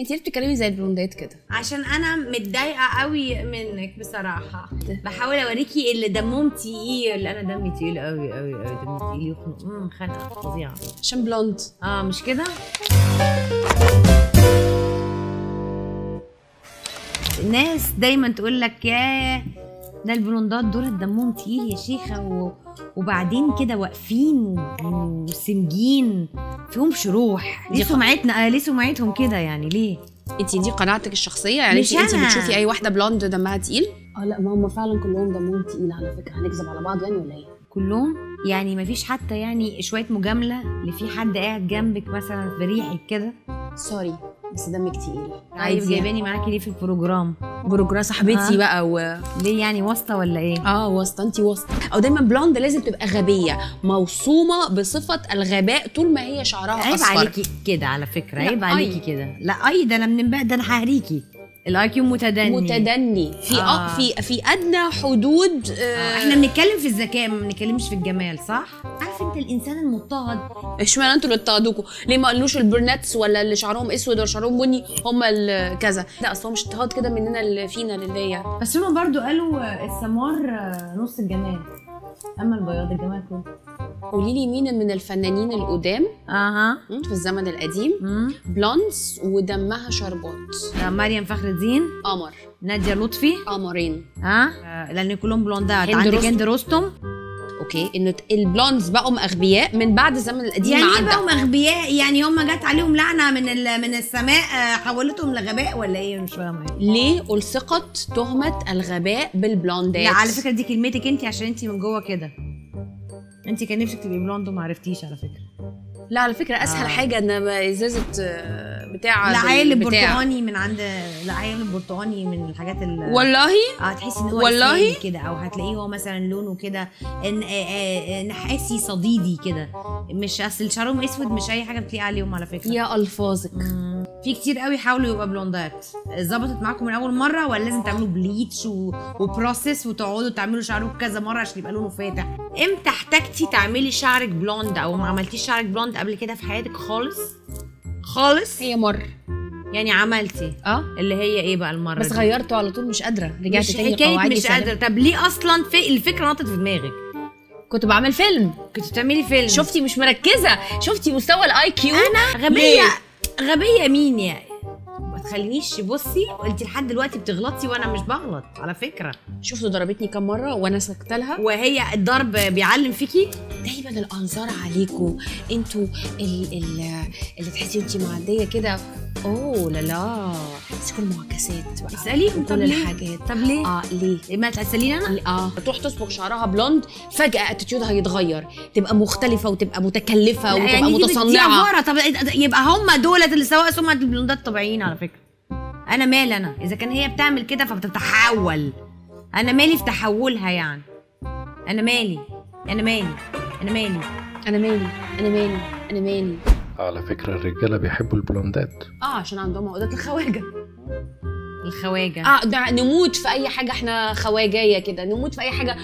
انتي ليه بتتكلمي زي البروندات كده؟ عشان انا متضايقه قوي منك بصراحه. بحاول اوريكي اللي دمهم تقيل، اللي انا دمي تقيل قوي قوي قوي، دمي تقيل خنقه فظيعه. عشان بلوند مش كده؟ الناس دايما تقول لك ياه ده البلوندات دول دمهم تقيل يا شيخه، وبعدين كده واقفين وسمجين فيهم شروح. ليه سمعتنا ليه سمعتهم كده يعني؟ ليه؟ انتي دي قناعتك الشخصيه يعني؟ انتي بتشوفي اي واحده بلوند دمها تقيل؟ لا، ما هم فعلا كلهم دمهم تقيل على فكره. هنكذب على بعض يعني ولا ايه؟ كلهم يعني، مفيش حتى يعني شويه مجامله اللي في حد قاعد جنبك مثلا في ريحك كده سوري بس دمك تقيل. طيب جايباني معاكي ليه في البروجرام؟ بروجرام صاحبتي بقى ليه يعني؟ واسطه ولا ايه؟ واسطه، انت واسطه. او دايما بلوند لازم تبقى غبيه موصومه بصفه الغباء طول ما هي شعرها اصفر. عيب عليكي كده على فكره، عيب عليكي كده. لا اي ده انا من بقى، ده انا ههريكي. الاي كيو متدني في في ادنى حدود. احنا بنتكلم في الذكاء، ما بنتكلمش في الجمال، صح؟ عارف انت الانسان المضطهد؟ اشمعنى انتوا اللي اضطهدوكوا؟ ليه ما قالوش البرناتس ولا اللي شعرهم اسود ولا شعرهم بني هم كذا؟ لا اصل هو مش اضطهاد كده مننا اللي فينا للي يعني. بس هما برضو قالوا السمار نص الجمال، اما البياض الجمال كله. قولي لي مين من الفنانين القدام في الزمن القديم بلونز ودمها شربات؟ مريم فخر الدين قمر، ناديه لطفي قمرين لان كلهم بلوندات. عندك هند رستم. اوكي، انه البلونز بقوا اغبياء من بعد الزمن القديم. يعني ايه بقوا اغبياء؟ يعني هم جت عليهم لعنه من السماء حولتهم لغباء ولا ايه؟ مش فاهمه ليه الصقت تهمه الغباء بالبلوندات. لا على فكره دي كلمتك انت، عشان انت من جوه كده انت كان نفسك تبقي بلوند وما عرفتيش على فكره. لا على فكره اسهل حاجه ان ازازه بتاع العيال البرتقاني من عند العيال البرتقاني من الحاجات والله هتحسي ان هو والله كده، او هتلاقيه هو مثلا لونه كده نحاسي صديدي كده. مش اصل شعرهم اسود مش اي حاجه بتلاقي عليهم على فكره. يا الفاظك في كتير قوي حاولوا يبقى بلوندات. ظبطت معاكم من اول مره ولا لازم تعملوا بليتش وبروسيس وتقعدوا تعملوا شعركم كذا مره عشان يبقى لونه فاتح؟ امتى احتاجتي تعملي شعرك بلوند او ما عملتيش شعرك بلوند قبل كده في حياتك خالص؟ خالص هي مره يعني عملتي اللي هي ايه بقى المره بس دي؟ غيرته على طول، مش قادره رجعت تاني قواعدي مش قادره. طب ليه اصلا في الفكره نطت في دماغك؟ كنت بعمل فيلم. كنت بتعملي فيلم؟ شفتي مش مركزه، شفتي مستوى الاي كيو. انا غبيه غبيه مين يعني؟ ما تخلينيش. بصي انت لحد دلوقتي بتغلطي وانا مش بغلط على فكره. شفتوا ضربتني كام مره وانا سكت لها وهي الضرب بيعلم فيكي. دايما الانظار عليكم انتوا اللي تحسي انت معديه كده اوه لا لا، بس كل المعكسات بقى. اساليهم كل الحاجات. طب ليه؟ ليه؟ ما تساليني انا؟ تروح تصبغ شعرها بلوند فجاه اتيتيودها هيتغير، تبقى مختلفه وتبقى متكلفه وتبقى يعني متصنعه. طب يبقى هم دول اللي سواء سمعة البلوندات طبيعيين على فكره. انا مالي انا اذا كان هي بتعمل كده فبتتحول، انا مالي في تحولها يعني. انا مالي انا مالي انا مالي انا مالي انا مالي انا مالي. على فكرة الرجالة بيحبوا البلوندات عشان عندهم عقدات الخواجة. الخواجة ده نموت في أي حاجة، احنا خواجاية كده نموت في أي حاجة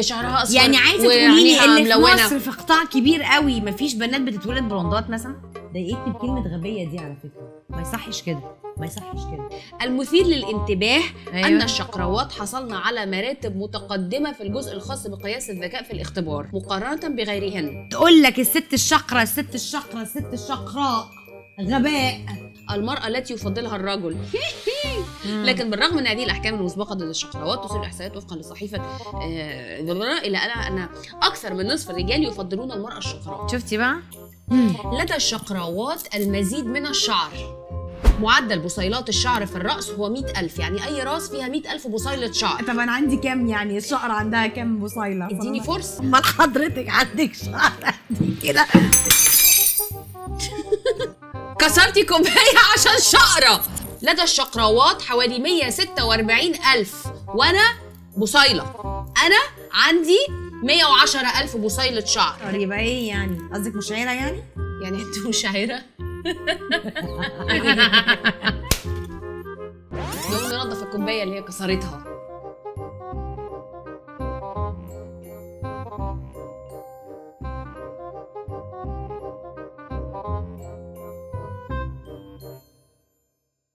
شعرها أصفر. يعني عايزة تقوليلي اللي في مصر في قطاع كبير قوي مفيش بنات بتتولد بلوندات مثلا؟ ضايقتني بكلمة غبية دي على فكرة، ما يصحش كده ما يصحش كده. المثير للانتباه أن الشقراوات حصلنا على مراتب متقدمة في الجزء الخاص بقياس الذكاء في الاختبار مقارنة بغيرهن. تقول لك الست الشقراء الست الشقراء الست الشقراء غباء. المرأة التي يفضلها الرجل. لكن بالرغم من هذه الأحكام المسبقة ضد الشقراوات تصل الإحصائيات وفقا لصحيفة إلى أن أكثر من نصف الرجال يفضلون المرأة الشقراء. شفتي بقى؟ لدى الشقراوات المزيد من الشعر. معدل بصيلات الشعر في الرأس هو 100,000، يعني أي راس فيها 100,000 بصيلة شعر. طب أنا عندي كام يعني؟ الشعر عندها كام بصيلة؟ اديني فرصة. أمال حضرتك عندك شعر كده كسرتي كوباية عشان شقرة. لدى الشقراوات حوالي 146,000 وأنا بصيلة. أنا عندي 110,000 بصيلة شعر. طيب إيه يعني؟ قصدك مشاعرة يعني؟ يعني أنت مشاعرة؟ نقوم ننضف الكوباية اللي هي كسرتها.